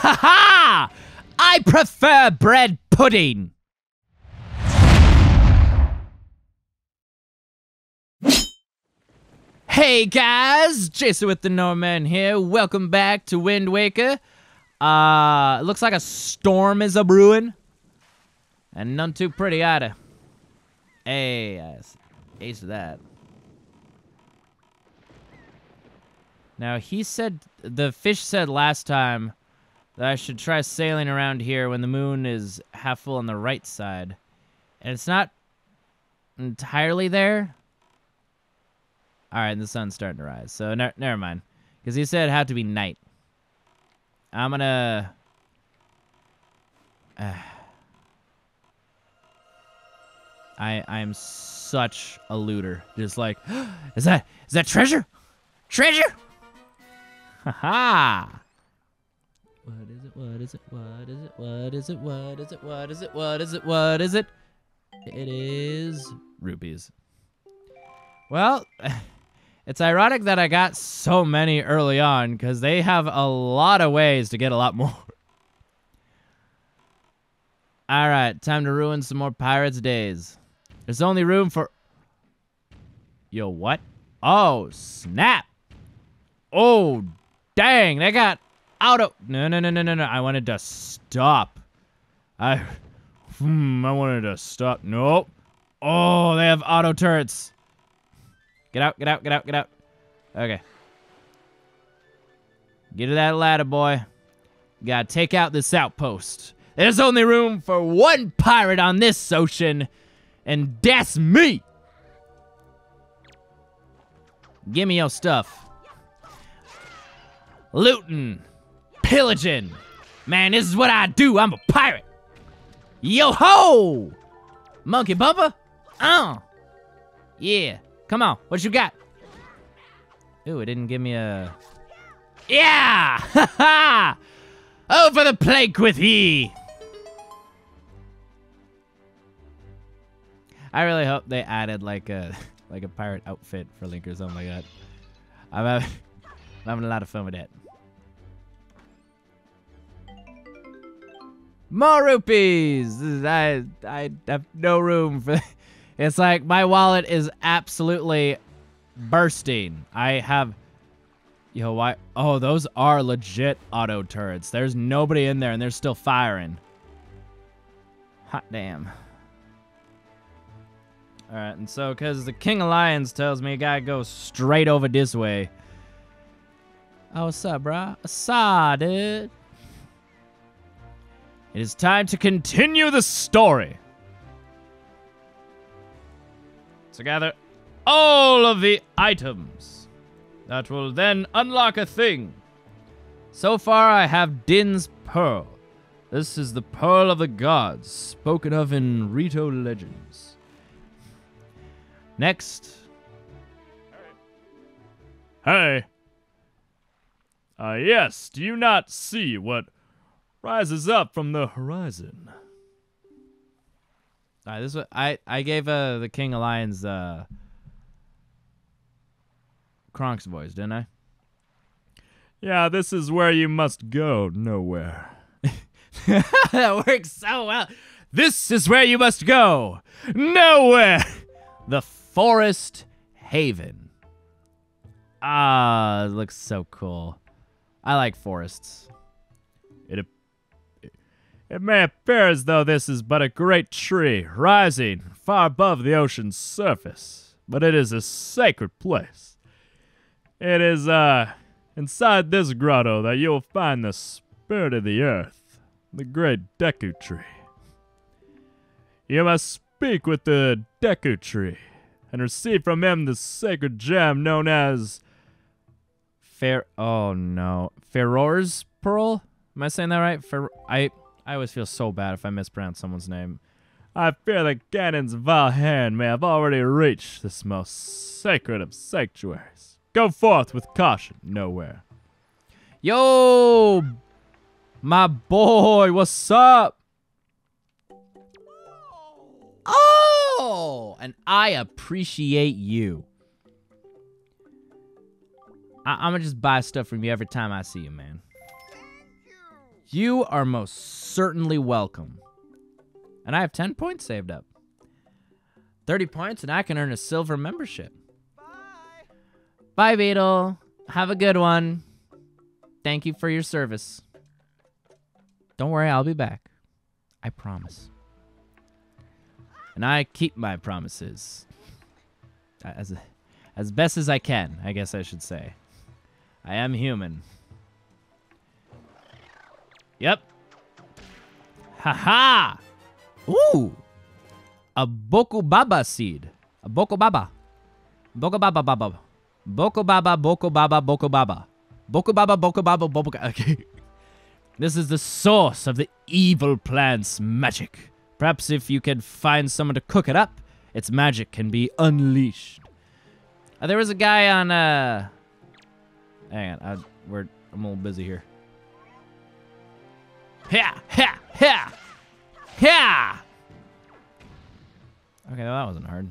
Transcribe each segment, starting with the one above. Ha ha! I prefer bread pudding! Hey guys, Jason with The Nowhere Men here. Welcome back to Wind Waker. It looks like a storm is a-brewing. And none too pretty either. Hey, I aced that. Now, he said, the fish said last time that I should try sailing around here when the moon is half full on the right side. And it's not entirely there. Alright, and the sun's starting to rise. So, never mind. Because he said it had to be night. I'm gonna... I'm such a looter. Just like, is that treasure? Treasure? Haha! What is it? What is it? What is it? What is it? What is it? What is it? What is it? What is it? It is rupees. Well, it's ironic that I got so many early on because they have a lot of ways to get a lot more. All right, time to ruin some more pirates' days. There's only room for... Yo, what? Oh, snap! Oh, dang! They got out of... No. I wanted to stop. I wanted to stop. Nope. Oh, they have auto turrets. Get out, get out, get out, get out. Okay. Get to that ladder, boy. Gotta take out this outpost. There's only room for one pirate on this ocean, and that's me! Give me your stuff. Looting. Pillaging. Man, this is what I do. I'm a pirate. Yo-ho! Monkey bumper? Yeah. Come on. What you got? Ooh, it didn't give me a... Yeah! Ha-ha! Over the plank with ye! I really hope they added, like, a pirate outfit for Link or something like that. I'm having a lot of fun with that. More rupees! I have no room for that. It's like my wallet is absolutely bursting. I have... Yo, why? Oh, those are legit auto turrets. There's nobody in there and they're still firing. Hot damn. Alright, and so, because the King of Lions tells me I gotta go straight over this way. Oh, what's up, bro? What's up, dude? It is time to continue the story. So gather all of the items. That will then unlock a thing. So far, I have Din's Pearl. This is the Pearl of the Gods, spoken of in Rito Legends. Next. Hey. Yes, do you not see what rises up from the horizon? Alright, this is what I gave the King of Lions Kronk's voice, didn't I? Yeah, this is where you must go, nowhere. That works so well. This is where you must go, nowhere. The Forest Haven. Ah, it looks so cool. I like forests. It may appear as though this is but a great tree rising far above the ocean's surface, but it is a sacred place. It is inside this grotto that you'll find the spirit of the earth, the great Deku Tree. You must speak with the Deku Tree and receive from him the sacred gem known as Feror's Pearl? Am I saying that right? I always feel so bad if I mispronounce someone's name. I fear that Ganon's vile hand may have already reached this most sacred of sanctuaries. Go forth with caution, nowhere. Yo, my boy, what's up? Oh, and I appreciate you. I'm gonna just buy stuff from you every time I see you, man. Thank you. You are most certainly welcome. And I have 10 points saved up. 30 points, and I can earn a silver membership. Bye. Bye, Beetle. Have a good one. Thank you for your service. Don't worry, I'll be back. I promise. And I keep my promises. As best as I can, I guess I should say. I am human. Yep. Haha! Ooh! A Bokobaba seed. A Bokobaba. Bokobaba baba. Bokobaba, Bokobaba, Bokobaba. Bokobaba, Bokobaba, Bokobaba. Okay. This is the source of the evil plant's magic. Perhaps if you can find someone to cook it up, its magic can be unleashed. There was a guy on, hang on, I'm a little busy here. Ha! Ha! Ha! Ha! Okay, well, that wasn't hard.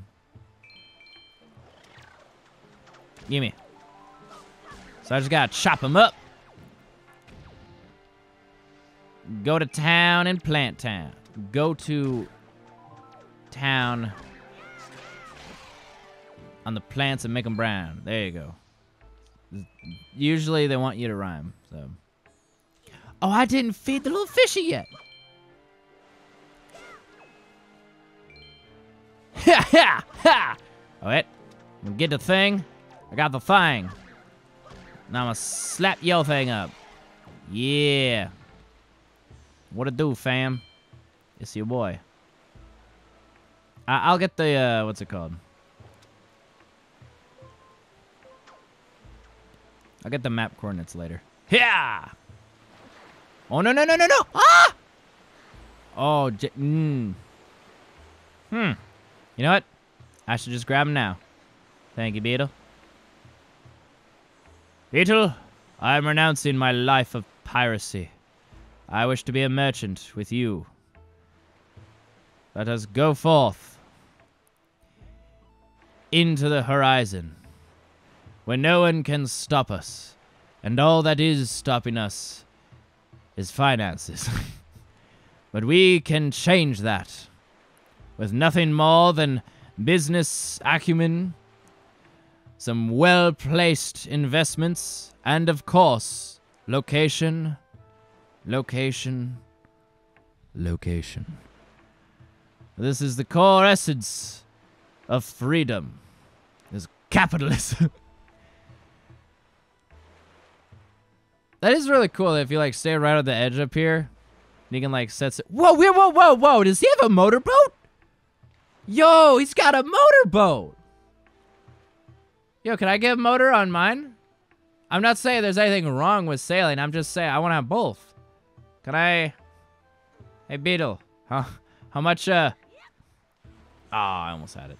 Gimme. So I just gotta chop him up. Go to town and plant town. Go to town on the plants and make them brown. There you go. Usually they want you to rhyme, so. Oh, I didn't feed the little fishy yet. Ha ha ha! All right, I'm gonna get the thing. I got the thing. Now I'm gonna slap your thing up. Yeah. What it do, fam? It's your boy. I'll get the what's it called? I'll get the map coordinates later. Yeah. Oh, no, no, no, no, no! Ah! Oh, You know what? I should just grab him now. Thank you, Beetle. Beetle, I am renouncing my life of piracy. I wish to be a merchant with you. Let us go forth into the horizon, where no one can stop us, and all that is stopping us is finances. But we can change that with nothing more than business acumen, some well-placed investments, and of course, location, location, location. This is the core essence of freedom, is capitalism. That is really cool if you, like, stay right on the edge up here. And you can, like, set... Whoa! Does he have a motorboat? Yo, he's got a motorboat! Yo, can I get a motor on mine? I'm not saying there's anything wrong with sailing. I'm just saying I want to have both. Can I... Hey, Beetle. Huh? How much, Ah, oh, I almost had it.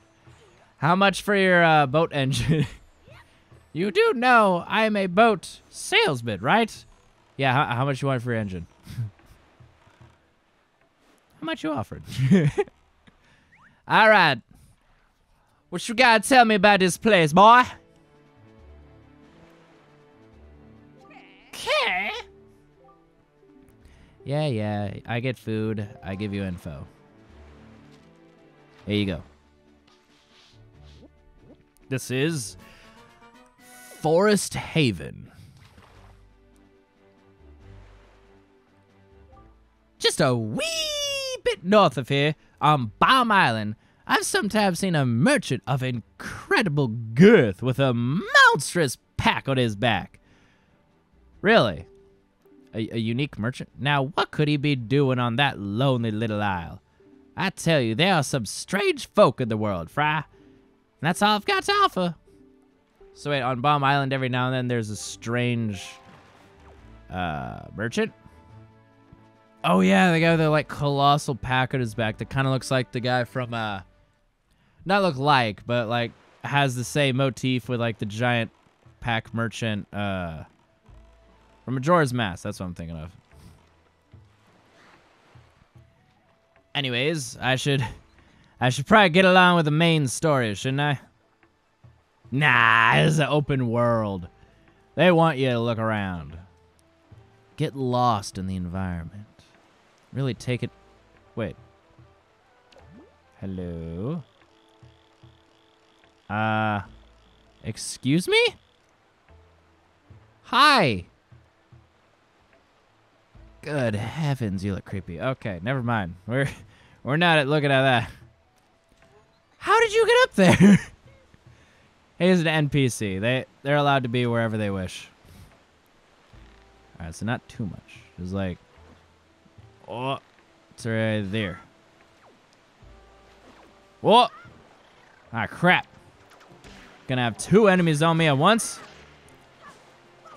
How much for your, boat engine? You do know I'm a boat salesman, right? Yeah, how much you want for your engine? How much you offered? All right. What you gotta tell me about this place, boy? Okay. Yeah, yeah. I get food. I give you info. Here you go. This is... Forest Haven. Just a wee bit north of here, on Bomb Island, I've sometimes seen a merchant of incredible girth with a monstrous pack on his back. Really? A unique merchant? Now, what could he be doing on that lonely little isle? I tell you, there are some strange folk in the world, Fry. And that's all I've got to offer. So wait, on Bomb Island every now and then there's a strange merchant. Oh yeah, the guy with the like colossal pack on his back that kinda looks like the guy from not look like, but like has the same motif with like the giant pack merchant from Majora's Mask, that's what I'm thinking of. Anyways, I should probably get along with the main story, shouldn't I? Nah, this is an open world. They want you to look around. Get lost in the environment. Really take it... Wait. Hello? Excuse me? Hi! Good heavens, you look creepy. Okay, never mind. We're not looking at that. How did you get up there? He's an NPC. They're allowed to be wherever they wish. Alright, so not too much. Just like... Oh, it's right there. Whoa! Ah, crap. Gonna have two enemies on me at once.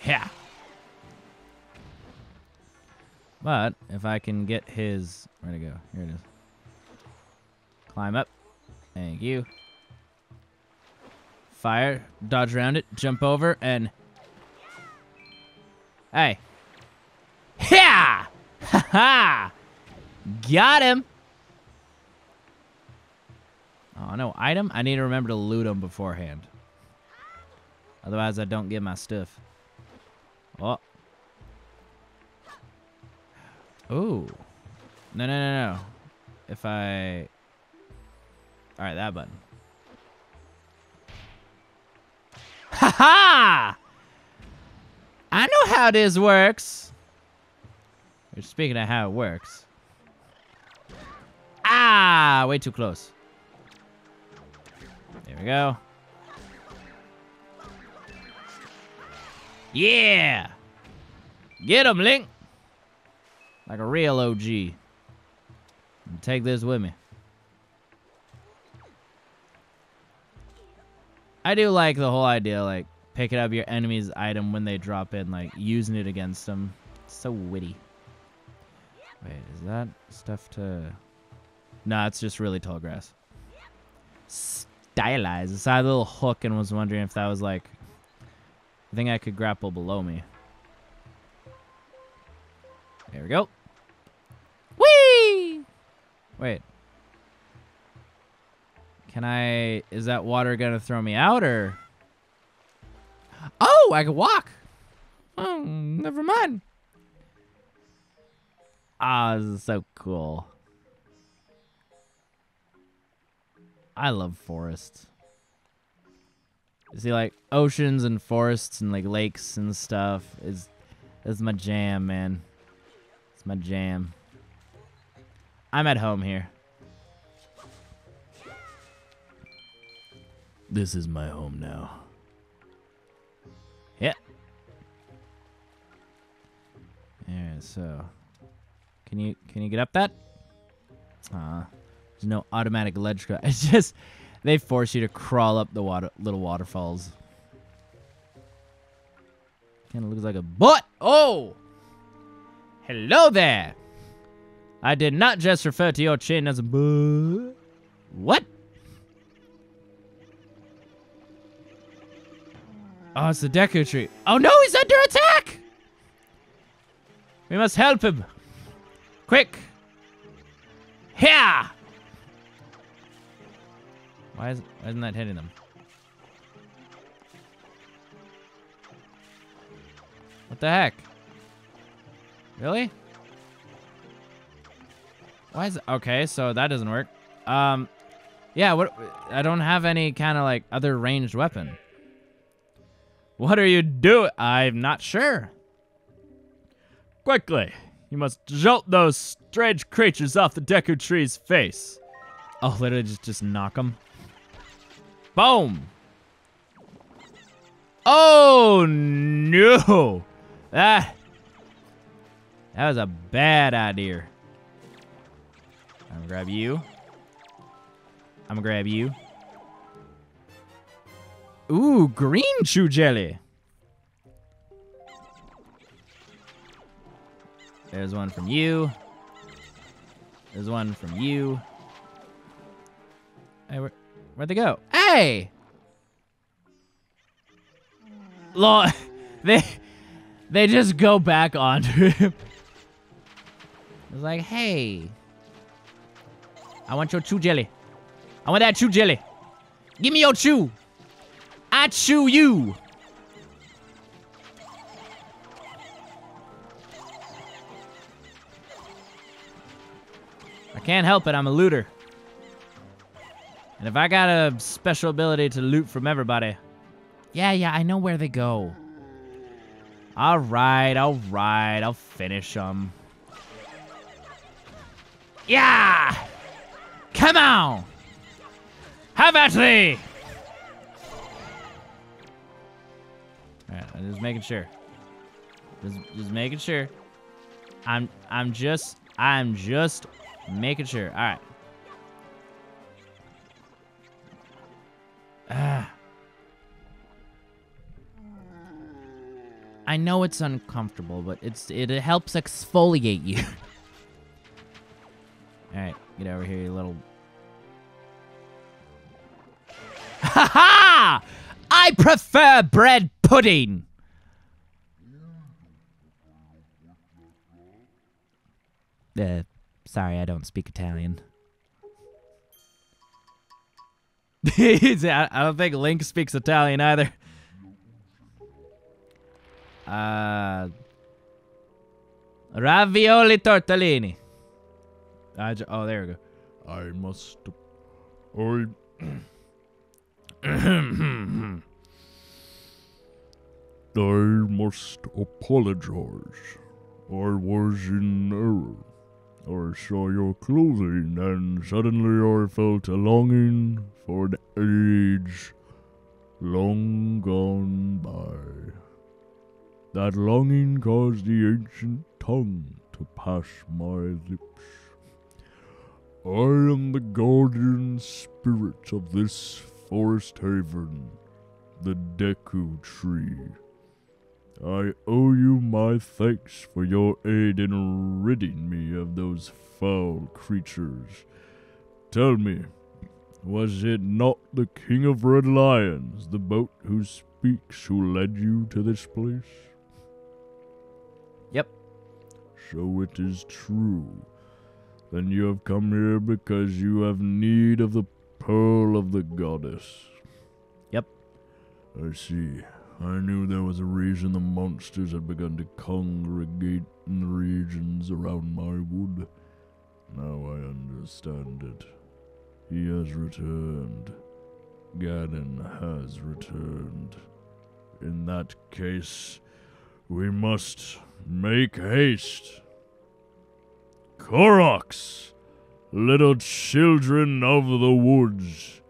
Yeah. But if I can get his... Where'd it go? Here it is. Climb up. Thank you. Fire. Dodge around it. Jump over and... Hey. Yeah! Ha ha! Got him! Oh, no item? I need to remember to loot him beforehand. Otherwise, I don't get my stuff. Oh. Ooh. No, no, no, no. If I... Alright, that button. Ha ha! I know how this works. You're speaking of how it works. Ah! Way too close. There we go. Yeah! Get him, Link! Like a real OG. And take this with me. I do like the whole idea, like, picking up your enemy's item when they drop in, like, using it against them. It's so witty. Wait, is that stuff to... Nah, it's just really tall grass. Stylized. I saw a little hook and was wondering if that was, like... I think I could grapple below me. There we go. Whee! Wait. Can I... Is that water going to throw me out, or... Oh, I can walk. Oh, never mind. Ah, this is so cool. I love forests. See, like, oceans and forests and, like, lakes and stuff is my jam, man. It's my jam. I'm at home here. This is my home now. Yeah. Alright, so... Can you get up that? There's no automatic ledge. It's just... They force you to crawl up the little waterfalls. Kind of looks like a butt. Oh! Hello there! I did not just refer to your chin as a butt. What? Oh, it's the Deku Tree. Oh no, he's under attack! We must help him. Quick! Yeah! Why isn't that hitting them? What the heck? Really? Why is it? Okay, so that doesn't work. Yeah, what? I don't have any kind of like other ranged weapon. What are you doing? I'm not sure. Quickly, you must jolt those strange creatures off the Deku Tree's face. Oh, literally just knock them. Boom! Oh no! That was a bad idea. I'm gonna grab you. I'm gonna grab you. Ooh, green chew jelly. There's one from you. There's one from you. Hey, where'd they go? Hey! Lord, they just go back onto him. It's like, hey, I want your chew jelly. I want that chew jelly. Give me your chew. I chew you. I can't help it, I'm a looter. And if I got a special ability to loot from everybody... Yeah, I know where they go. Alright, I'll finish them. Yeah! Come on! Have at thee! Alright, I'm just making sure. Just making sure. I'm just making sure. Alright. I know it's uncomfortable, but it helps exfoliate you. Alright, get over here, you little... Ha-ha! I prefer bread pudding! Sorry, I don't speak Italian. I don't think Link speaks Italian either. Ravioli tortellini. Oh, there we go. I must... I must apologize. I was in error. I saw your clothing, and suddenly I felt a longing for an age long gone by. That longing caused the ancient tongue to pass my lips. I am the guardian spirit of this forest haven, the Deku Tree. I owe you my thanks for your aid in ridding me of those foul creatures. Tell me, was it not the King of Red Lions, the boat who speaks, who led you to this place? Yep. So it is true. Then you have come here because you have need of the Pearl of the Goddess. Yep. I see. I knew there was a reason the monsters had begun to congregate in the regions around my wood. Now I understand it. He has returned. Ganon has returned. In that case, we must make haste. Koroks, little children of the woods,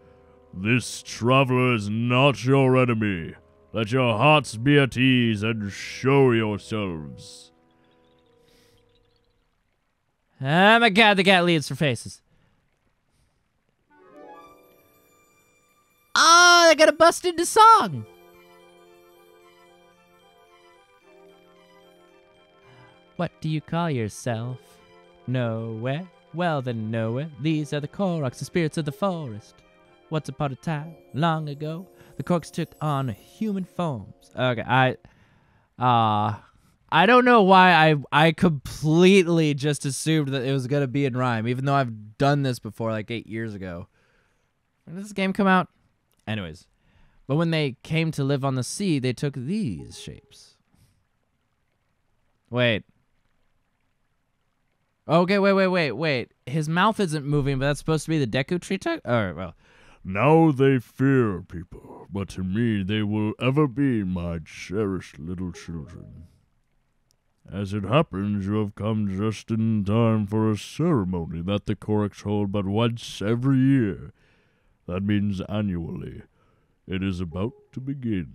this traveler is not your enemy. Let your hearts be at ease and show yourselves. Oh my god, the cat leaves for faces. Oh, I gotta bust into song. What do you call yourself? Nowhere? Well then, nowhere. These are the Koroks, the spirits of the forest. Once upon a time, long ago, the Koroks took on human forms. Okay, I don't know why I completely just assumed that it was gonna be in rhyme, even though I've done this before like 8 years ago. When did this game come out? Anyways. But when they came to live on the sea, they took these shapes. Wait. Okay, wait. His mouth isn't moving, but that's supposed to be the Deku Tree tech? Alright, well. Now they fear people, but to me they will ever be my cherished little children. As it happens, you have come just in time for a ceremony that the Koroks hold but once every year. That means annually. It is about to begin.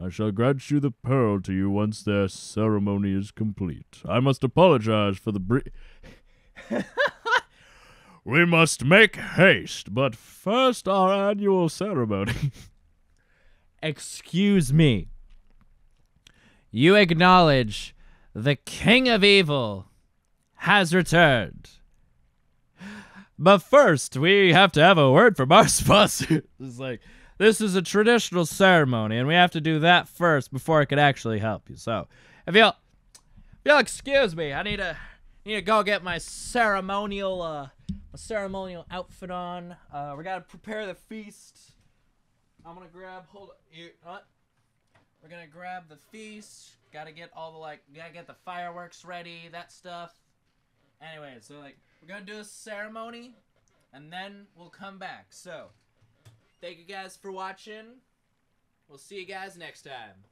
I shall grant you the pearl to you once their ceremony is complete. I must apologize for the We must make haste, but first our annual ceremony. Excuse me. You acknowledge the King of Evil has returned. But first, we have to have a word from our sponsors. It's like... This is a traditional ceremony, and we have to do that first before I could actually help you. So, if y'all excuse me, I need to go get my ceremonial outfit on. We gotta prepare the feast. I'm gonna grab. Hold on. We're gonna grab the feast. Gotta get all the gotta get the fireworks ready. That stuff. Anyway, so like we're gonna do a ceremony, and then we'll come back. So, thank you guys for watching. We'll see you guys next time.